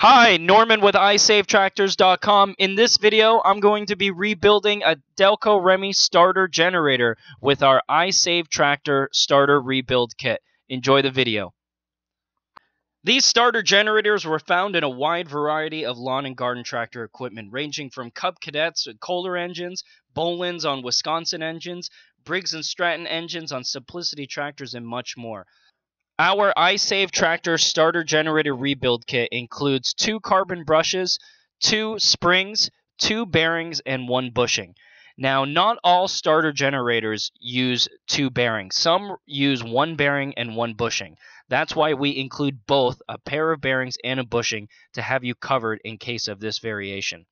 Hi, Norman with isavetractors.com. In this video, I'm going to be rebuilding a Delco Remy starter generator with our iSave Tractor Starter Rebuild Kit. Enjoy the video. These starter generators were found in a wide variety of lawn and garden tractor equipment, ranging from Cub Cadets with Kohler engines, Bolens on Wisconsin engines, Briggs and Stratton engines on Simplicity tractors, and much more. Our iSave Tractor Starter Generator Rebuild Kit includes 2 carbon brushes, 2 springs, 2 bearings, and 1 bushing. Now, not all starter generators use 2 bearings. Some use 1 bearing and 1 bushing. That's why we include both a pair of bearings and a bushing to have you covered in case of this variation.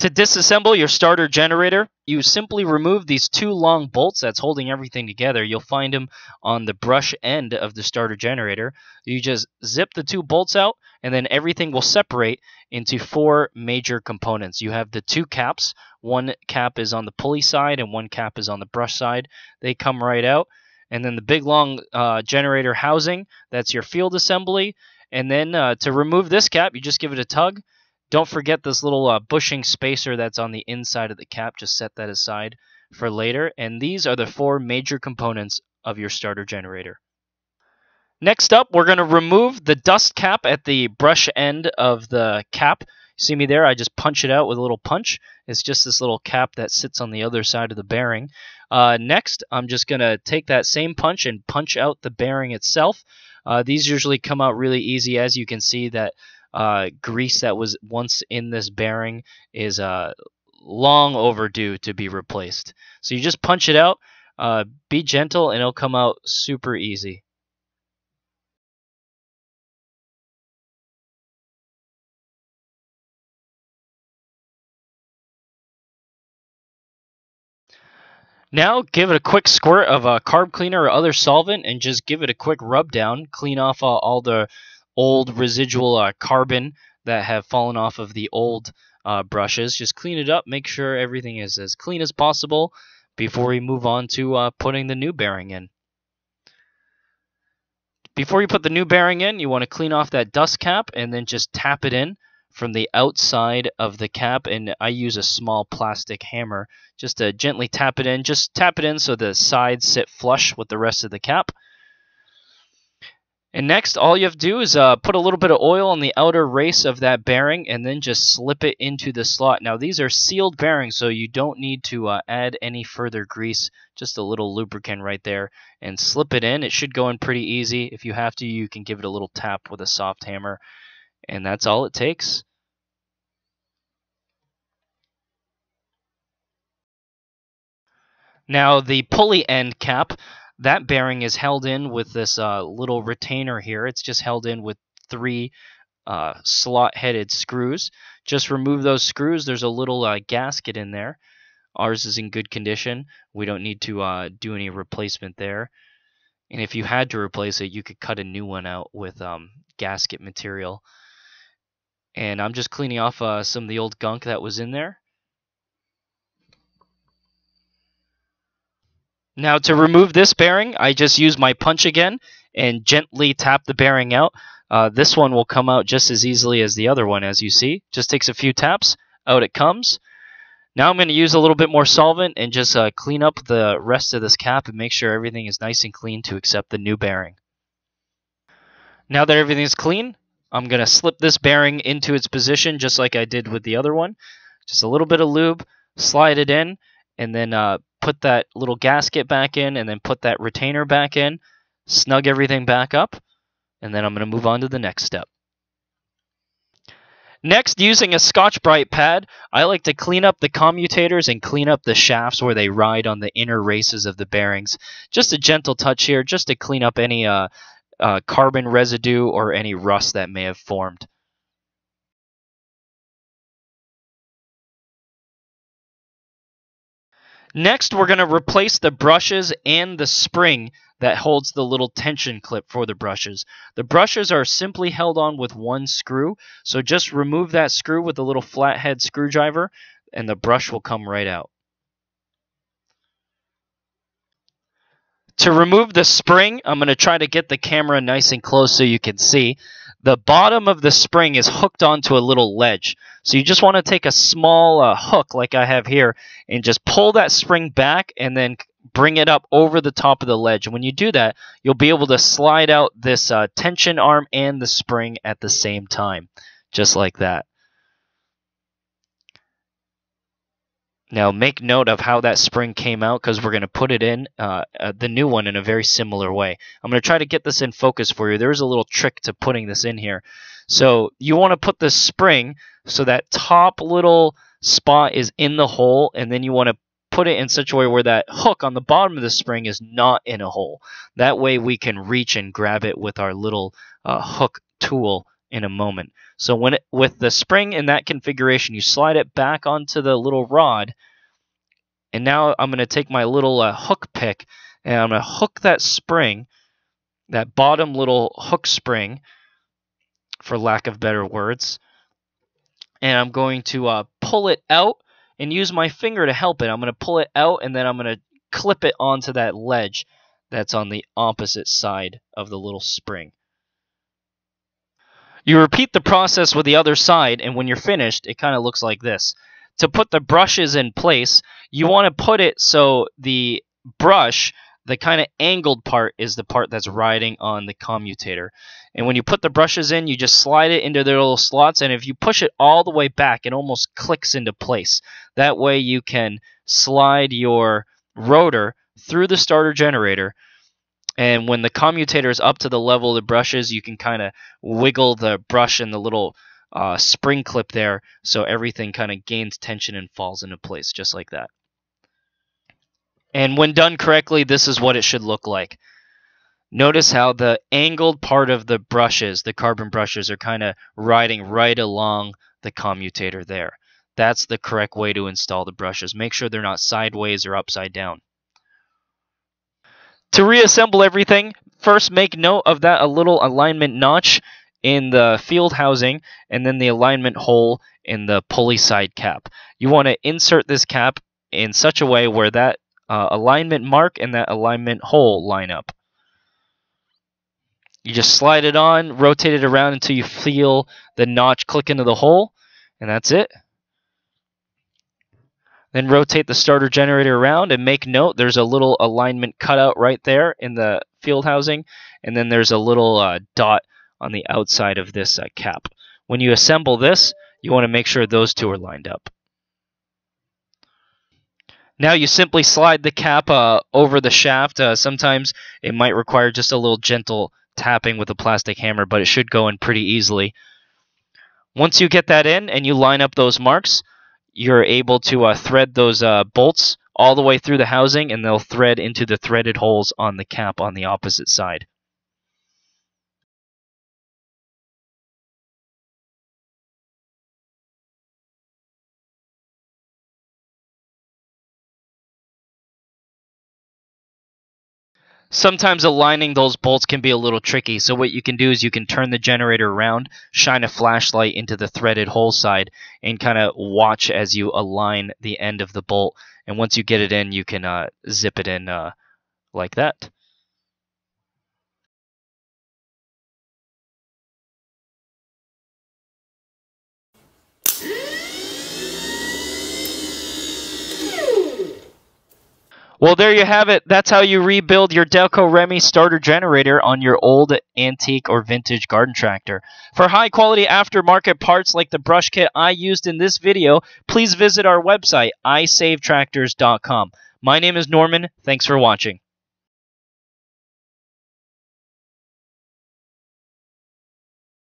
To disassemble your starter generator, you simply remove these 2 long bolts that's holding everything together. You'll find them on the brush end of the starter generator. You just zip the 2 bolts out, and then everything will separate into 4 major components. You have the 2 caps. One cap is on the pulley side, and one cap is on the brush side. They come right out. And then the big long generator housing, that's your field assembly. And then to remove this cap, you just give it a tug. Don't forget this little bushing spacer that's on the inside of the cap. Just set that aside for later. And these are the 4 major components of your starter generator. Next up, we're going to remove the dust cap at the brush end of the cap. See me there? I just punch it out with a little punch. It's just this little cap that sits on the other side of the bearing. Next, I'm just going to take that same punch and punch out the bearing itself. These usually come out really easy, as you can see that grease that was once in this bearing is long overdue to be replaced. So you just punch it out, be gentle, and it'll come out super easy. Now give it a quick squirt of carb cleaner or other solvent and just give it a quick rub down. Clean off all the old residual carbon that have fallen off of the old brushes. Just clean it up, make sure everything is as clean as possible before we move on to putting the new bearing in. Before you put the new bearing in, you want to clean off that dust cap and then just tap it in from the outside of the cap, and I use a small plastic hammer just to gently tap it in. Just tap it in so the sides sit flush with the rest of the cap. And next, all you have to do is put a little bit of oil on the outer race of that bearing and then just slip it into the slot. Now, these are sealed bearings, so you don't need to add any further grease, just a little lubricant right there, and slip it in. It should go in pretty easy. If you have to, you can give it a little tap with a soft hammer, and that's all it takes. Now, the pulley end cap. That bearing is held in with this little retainer here. It's just held in with 3 slot-headed screws. Just remove those screws. There's a little gasket in there. Ours is in good condition. We don't need to do any replacement there. And if you had to replace it, you could cut a new one out with gasket material. And I'm just cleaning off some of the old gunk that was in there. Now to remove this bearing, I just use my punch again and gently tap the bearing out. This one will come out just as easily as the other one, as you see. Just takes a few taps, out it comes. Now I'm going to use a little bit more solvent and just clean up the rest of this cap and make sure everything is nice and clean to accept the new bearing. Now that everything's clean, I'm going to slip this bearing into its position just like I did with the other one. Just a little bit of lube, slide it in, and then put that little gasket back in, and then put that retainer back in, snug everything back up, and then I'm going to move on to the next step. Next, using a Scotch-Brite pad, I like to clean up the commutators and clean up the shafts where they ride on the inner races of the bearings. Just a gentle touch here, just to clean up any carbon residue or any rust that may have formed. Next, we're going to replace the brushes and the spring that holds the little tension clip for the brushes. The brushes are simply held on with 1 screw, so just remove that screw with a little flathead screwdriver, and the brush will come right out. To remove the spring, I'm going to try to get the camera nice and close so you can see. the bottom of the spring is hooked onto a little ledge. So you just want to take a small hook like I have here and just pull that spring back and then bring it up over the top of the ledge. And when you do that, you'll be able to slide out this tension arm and the spring at the same time, just like that. Now make note of how that spring came out because we're going to put it in the new one in a very similar way. I'm going to try to get this in focus for you. There's a little trick to putting this in here. So you want to put the spring so that top little spot is in the hole, and then you want to put it in such a way where that hook on the bottom of the spring is not in a hole. That way we can reach and grab it with our little hook tool in a moment. So when it, with the spring in that configuration, you slide it back onto the little rod, and now I'm going to take my little hook pick, and I'm going to hook that spring, that bottom little hook spring, for lack of better words, and I'm going to pull it out and use my finger to help it. I'm going to pull it out, and then I'm going to clip it onto that ledge that's on the opposite side of the little spring. You repeat the process with the other side, and when you're finished, it kind of looks like this. To put the brushes in place, you want to put it so the brush, the kind of angled part, is the part that's riding on the commutator. And when you put the brushes in, you just slide it into their little slots, and if you push it all the way back, it almost clicks into place. That way you can slide your rotor through the starter generator, and when the commutator is up to the level of the brushes, you can kind of wiggle the brush and the little spring clip there so everything kind of gains tension and falls into place, just like that. And when done correctly, this is what it should look like. Notice how the angled part of the brushes, the carbon brushes, are kind of riding right along the commutator there. That's the correct way to install the brushes. Make sure they're not sideways or upside down. To reassemble everything, first make note of that little alignment notch in the field housing and then the alignment hole in the pulley side cap. You want to insert this cap in such a way where that alignment mark and that alignment hole line up. You just slide it on, rotate it around until you feel the notch click into the hole, and that's it. Then rotate the starter generator around, and make note there's a little alignment cutout right there in the field housing, and then there's a little dot on the outside of this cap. When you assemble this, you want to make sure those two are lined up. Now you simply slide the cap over the shaft. Sometimes it might require just a little gentle tapping with a plastic hammer, but it should go in pretty easily. Once you get that in and you line up those marks, you're able to thread those bolts all the way through the housing, and they'll thread into the threaded holes on the cap on the opposite side. Sometimes aligning those bolts can be a little tricky, so what you can do is you can turn the generator around, shine a flashlight into the threaded hole side, and kind of watch as you align the end of the bolt. And once you get it in, you can zip it in like that. Well, there you have it. That's how you rebuild your Delco Remy starter generator on your old antique or vintage garden tractor. For high-quality aftermarket parts like the brush kit I used in this video, please visit our website, isavetractors.com. My name is Norman. Thanks for watching.